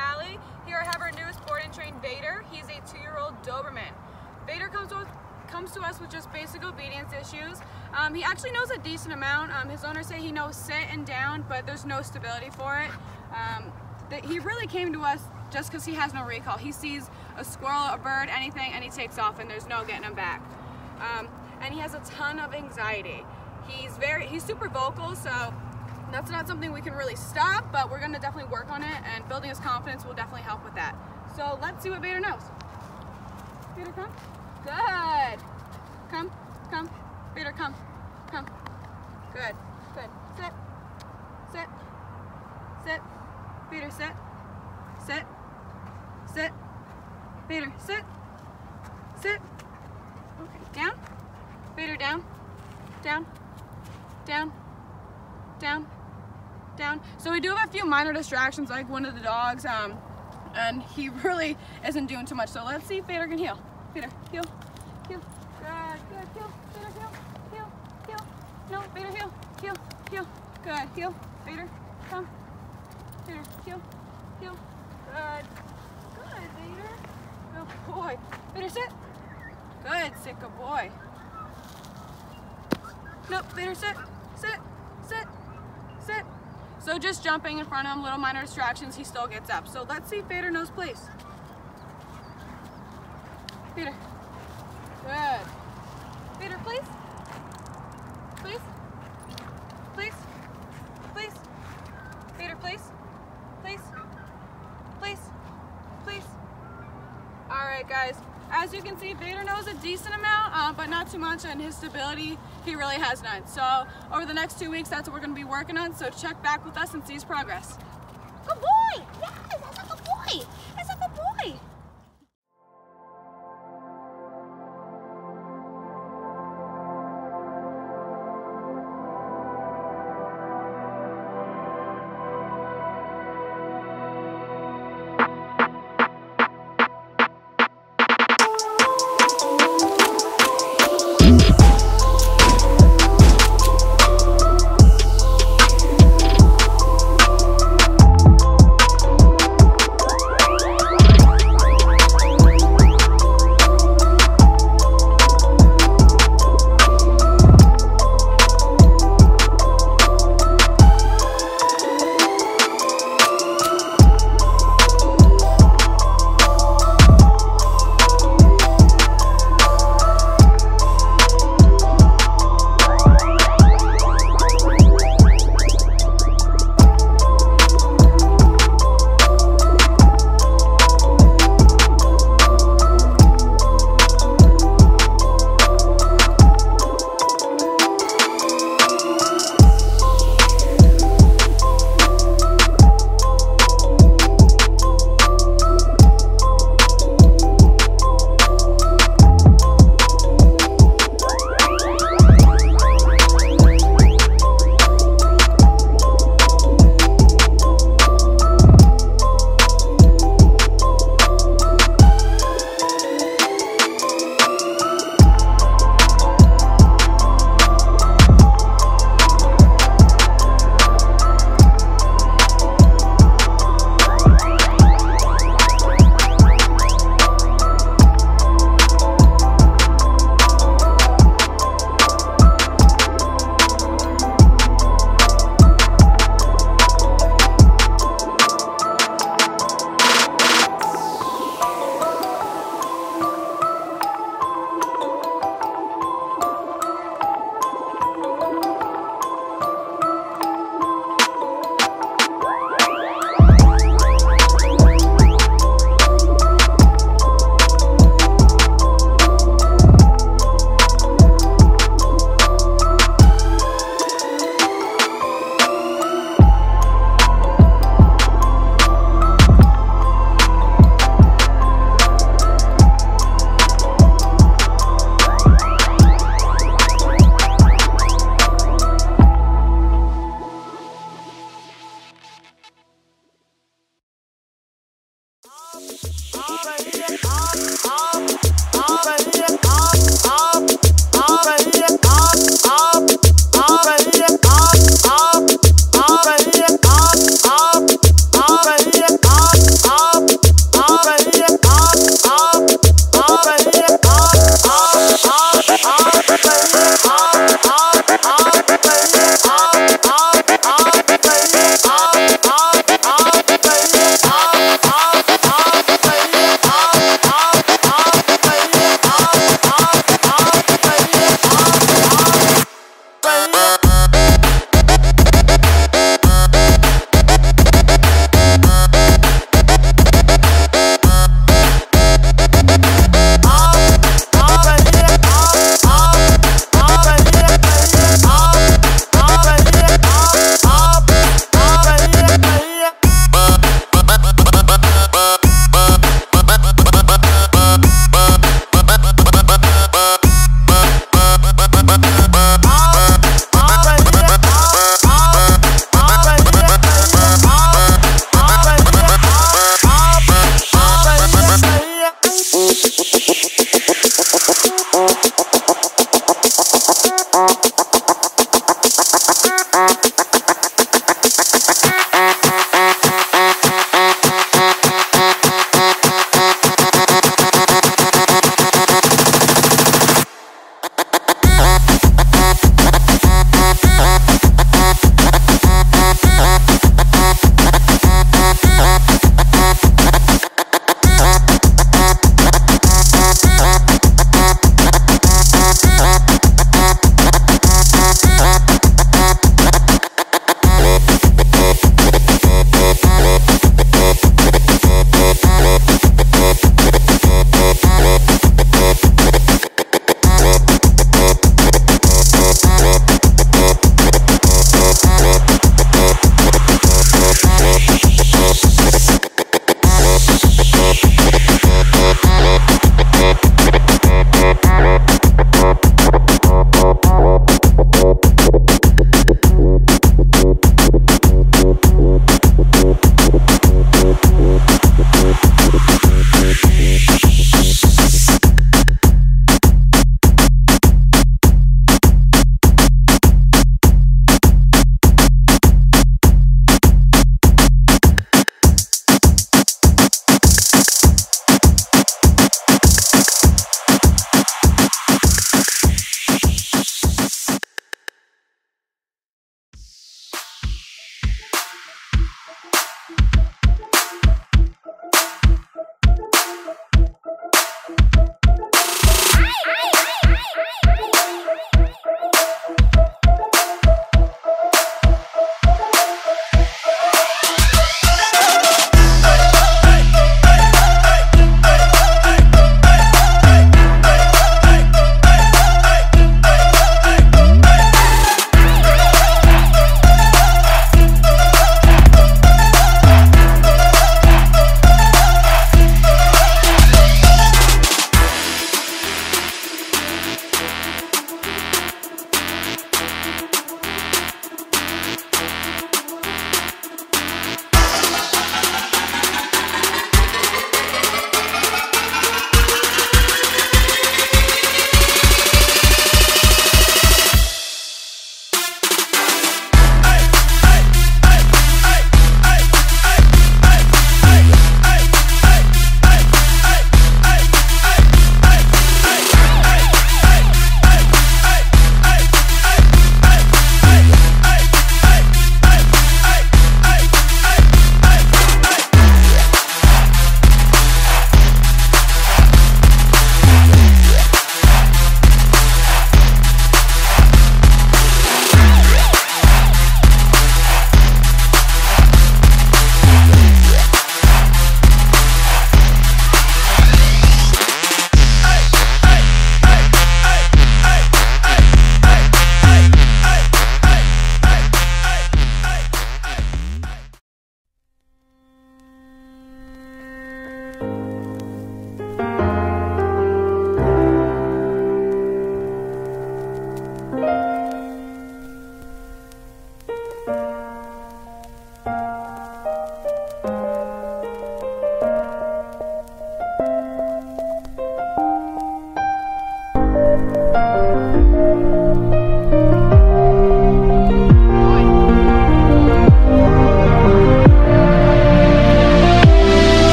Alley. Here I have our newest board and trained Vader. He's a 2-year-old Doberman. Vader comes to us with just basic obedience issues. He actually knows a decent amount. His owners say he knows sit and down, but there's no stability for it. He really came to us just because he has no recall. He sees a squirrel, a bird, anything, and he takes off, and there's no getting him back. And he has a ton of anxiety. He's super vocal, so that's not something we can really stop, but we're gonna definitely work on it, and building his confidence will definitely help with that. So let's see what Vader knows. Vader, come. Good. Come, come. Vader, come, come. Good, good. Sit, sit, sit. Vader, sit, sit, sit. Vader, sit, sit. Okay, down. Vader, down, down, down, down, down. So we do have a few minor distractions, like one of the dogs, and he really isn't doing too much. So let's see if Vader can heal. Vader, heal, heal. Good, good, heal. Vader, heal, heal, heal. No, Vader, heal, heal, heal. Good, heal. Vader, come. Vader, heal, heal. Good, good, Vader. Good boy. Vader, sit. Good, sick of boy. Nope, Vader, sit, sit, sit, sit. So just jumping in front of him, little minor distractions, he still gets up. So let's see if Vader knows place. Vader, good. Vader, please, please, please, please. Vader, please, please, please, please. All right, guys. As you can see, Vader knows a decent amount, but not too much, and his stability, he really has none. So over the next 2 weeks, that's what we're going to be working on, so check back with us and see his progress. Good boy! Yes, that's a good boy!